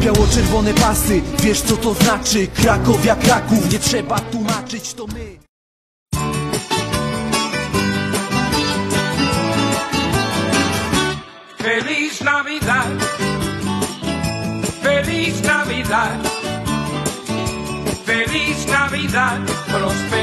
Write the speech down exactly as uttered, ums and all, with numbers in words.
Biało-czerwone pasy, wiesz co to znaczy? Cracovia, Kraków, nie trzeba tłumaczyć, to my. Feliz Navidad, Feliz Navidad, Feliz Navidad, Prospero.